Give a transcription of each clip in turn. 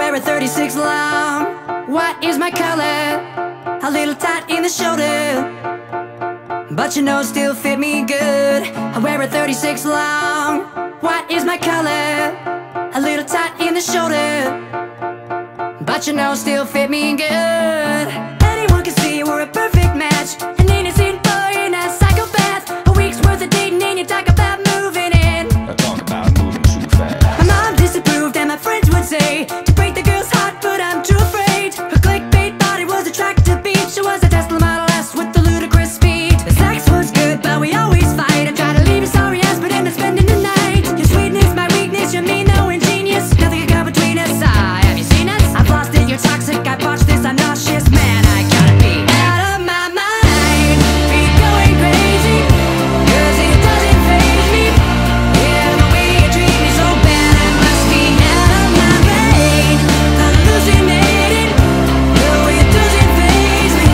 wear a 36 long. What is my color? A little tight in the shoulder, but you know it still fit me good. I wear a 36 long. What is my color? A little tight in the shoulder, but you know it still fit me good. Anyone can see we're a perfect match. An innocent boy and a psychopath. A week's worth of dating and you talk about moving in. I talk about moving too fast. My mom disapproved and my friends would say to break the girl's heart, but I'm too afraid. Her clickbait body was a track to beat. She was a Tesla Model S with the ludicrous speed. The sex was good, but we always fight. I try to leave you sorry ass, but end up spending the night. Your sweetness, my weakness, your mean, no ingenious. Nothing could come between us. Have you seen us? I've lost it, you're toxic. I botched this, I'm nauseous, man. I gotta be out of my mind. Be going crazy, 'cause it doesn't faze me. Yeah, the way you treat me so bad, I must be out of my brain. Hallucinating, though it doesn't faze me.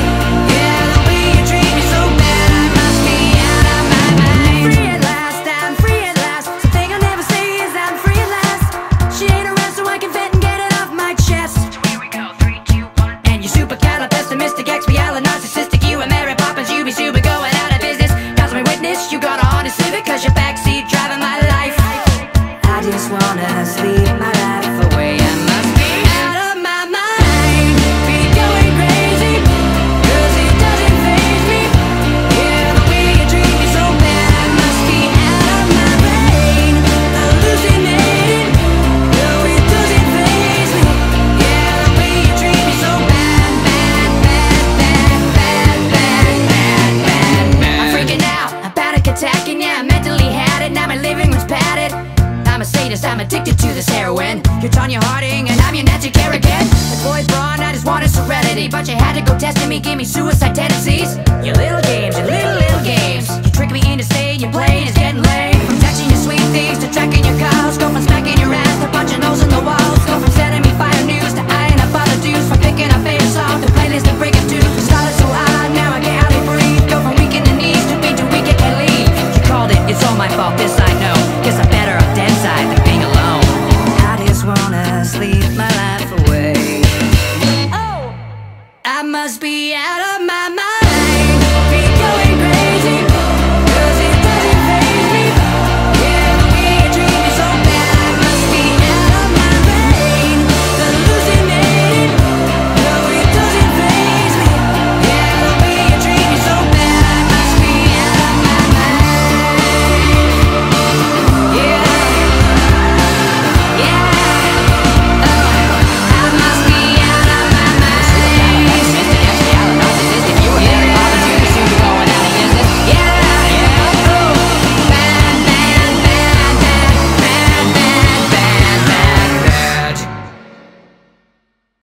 Yeah, the way you treat me so bad, I must be out of my mind. Free at last, I'm free at last. Something I'll never say is I'm free at last. She ain't around, so I can vent and get it off my chest. Here we go, 3, 2, 1. And you supercalifestimistic, ex-reality, narcissistic. You and Mary Poppins, you be super going out of business. Cause my witness, you got a honest civic. Cause your backseat driving my life. I just wanna sleep my life away. I must be out of my mind. Be going crazy, 'cause it doesn't faze me. Yeah, the way you treat me so bad, I must be out of my brain. Hallucinating, though it doesn't faze me. Yeah, the way you treat me so bad, bad, bad, bad, bad, bad, bad, bad, bad. I'm freaking out, I'm panic attacking, yeah, I mentally had it. Now my living room's padded. I'm a sadist, I'm addicted to this heroin. You're Tonya Harding and I'm your Nancy Kerrigan. It's Lloyd Braun, I just wanted serenity, but you had to go testing me, gave me suicide tendencies. Your little games, your little games. You trick me into staying, your playing is getting lame. From touching your sweet things to tracking your calls, go from